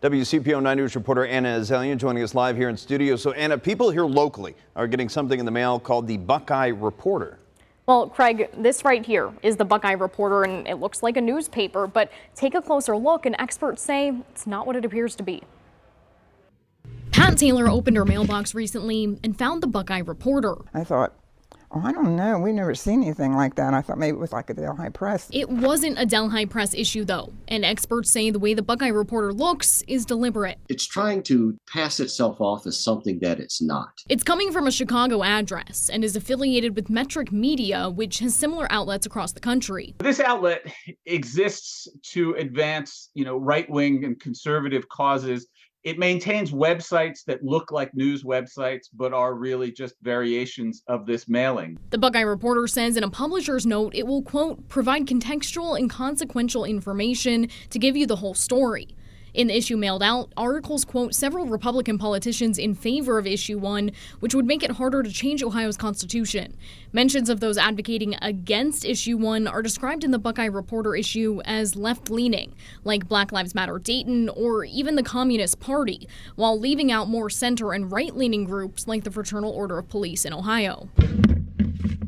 WCPO 9 News reporter Anna Azalian joining us live here in studio. So Anna, people here locally are getting something in the mail called the Buckeye Reporter. Well, Craig, this right here is the Buckeye Reporter, and it looks like a newspaper, but take a closer look and experts say it's not what it appears to be. Pat Taylor opened her mailbox recently and found the Buckeye Reporter. I thought, oh, I don't know. We've never seen anything like that. I thought maybe it was like a Delhi Press. It wasn't a Delhi Press issue, though, and experts say the way the Buckeye Reporter looks is deliberate. It's trying to pass itself off as something that it's not. It's coming from a Chicago address and is affiliated with Metric Media, which has similar outlets across the country. This outlet exists to advance, right-wing and conservative causes. It maintains websites that look like news websites, but are really just variations of this mailing. The Buckeye Reporter says in a publisher's note, it will, quote, provide contextual and consequential information to give you the whole story. In the issue mailed out, articles quote several Republican politicians in favor of Issue 1, which would make it harder to change Ohio's Constitution. Mentions of those advocating against Issue 1 are described in the Buckeye Reporter issue as left-leaning, like Black Lives Matter Dayton or even the Communist Party, while leaving out more center and right-leaning groups like the Fraternal Order of Police in Ohio.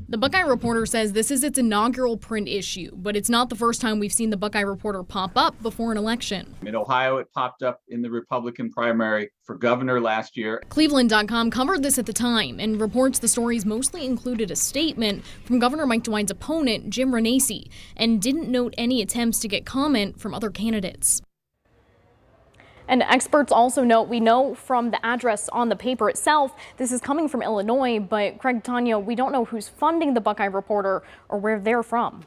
The Buckeye Reporter says this is its inaugural print issue, but it's not the first time we've seen the Buckeye Reporter pop up before an election. In Ohio, it popped up in the Republican primary for governor last year. Cleveland.com covered this at the time and reports the stories mostly included a statement from Governor Mike DeWine's opponent, Jim Renacci, and didn't note any attempts to get comment from other candidates. And experts also note, we know from the address on the paper itself, this is coming from Illinois, but Craig, Tanya, we don't know who's funding the Buckeye Reporter or where they're from.